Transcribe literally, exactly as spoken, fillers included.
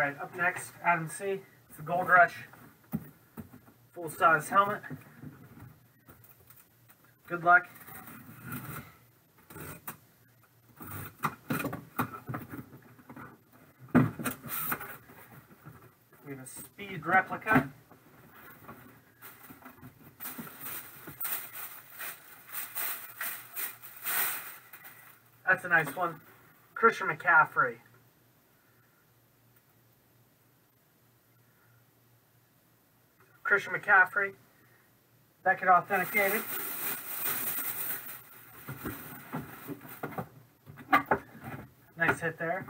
Alright, up next, Adam C. It's the Gold Rush full-size helmet. Good luck. We have a speed replica. That's a nice one. Christian McCaffrey. Christian McCaffrey. That could authenticate it. Nice hit there.